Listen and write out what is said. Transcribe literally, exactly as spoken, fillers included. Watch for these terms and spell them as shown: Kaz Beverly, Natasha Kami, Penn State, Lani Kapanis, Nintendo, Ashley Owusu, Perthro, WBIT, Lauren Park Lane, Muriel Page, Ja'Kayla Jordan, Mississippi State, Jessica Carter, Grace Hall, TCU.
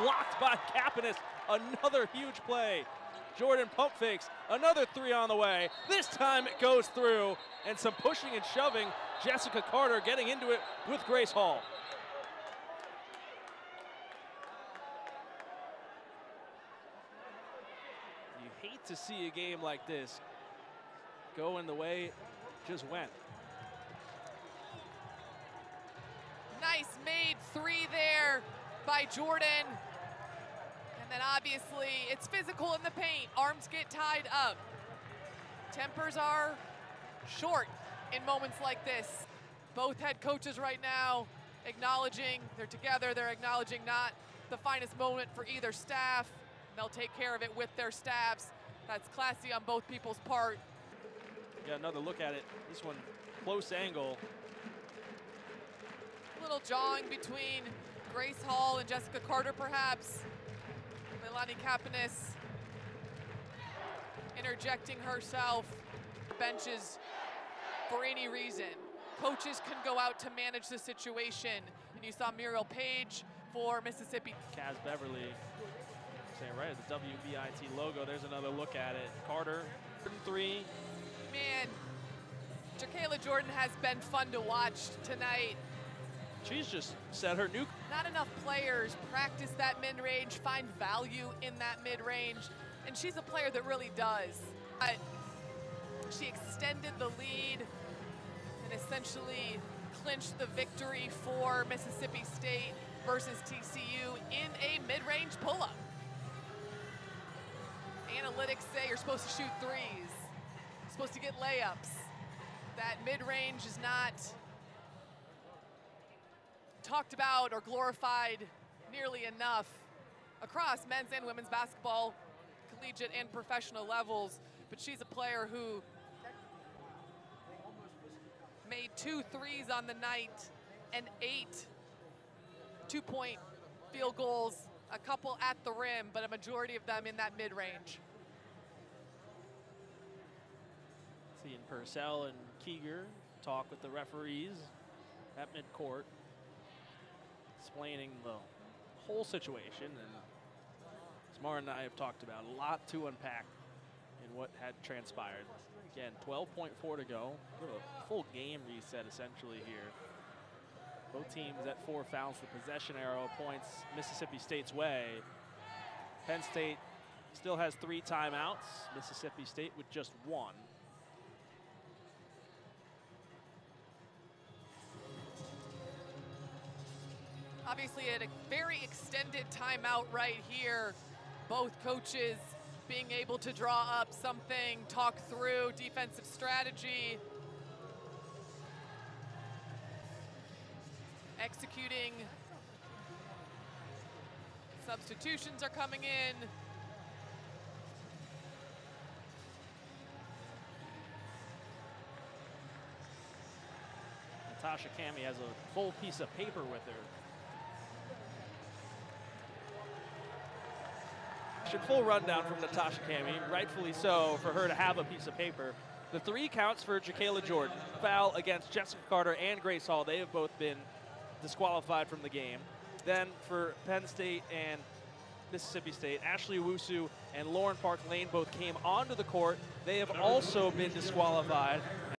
blocked by Kapanis. Another huge play. Jordan pump fakes, another three on the way. This time it goes through, and some pushing and shoving. Jessica Carter getting into it with Grace Hall. You hate to see a game like this go in the way it just went. Nice made three there by Jordan. And obviously, it's physical in the paint. Arms get tied up. Tempers are short in moments like this. Both head coaches right now acknowledging they're together. They're acknowledging not the finest moment for either staff. They'll take care of it with their staffs. That's classy on both people's part. We got another look at it. This one, close angle. A little jawing between Grace Hall and Jessica Carter, perhaps. Lani Kapanis interjecting herself. Benches for any reason. Coaches can go out to manage the situation. And you saw Muriel Page for Mississippi. Kaz Beverly, saying right at the W B I T logo. There's another look at it. Carter, three. Man, Ja'Kayla Jordan has been fun to watch tonight. She's just set her new. Not enough players practice that mid-range, find value in that mid-range, and she's a player that really does. But she extended the lead and essentially clinched the victory for Mississippi State versus T C U in a mid-range pull-up. Analytics say you're supposed to shoot threes, you're supposed to get layups. That mid-range is not talked about or glorified nearly enough across men's and women's basketball, collegiate and professional levels, but she's a player who made two threes on the night and eight two-point field goals, a couple at the rim, but a majority of them in that mid-range. Seeing Purcell and Keeger talk with the referees at midcourt, explaining the whole situation, and Samara and I have talked about a lot to unpack in what had transpired. Again, twelve point four to go. A full game reset essentially here. Both teams at four fouls. The possession arrow points Mississippi State's way. Penn State still has three timeouts. Mississippi State with just one. Obviously, at a very extended timeout right here, both coaches being able to draw up something, talk through defensive strategy, executing. Substitutions are coming in. Natasha Kami has a full piece of paper with her. Full rundown from Natasha Kami, rightfully so for her to have a piece of paper. The three counts for Ja'Kayla Jordan. Foul against Jessica Carter and Grace Hall. They have both been disqualified from the game. Then for Penn State and Mississippi State, Ashley Owusu and Lauren Park Lane both came onto the court. They have also been disqualified.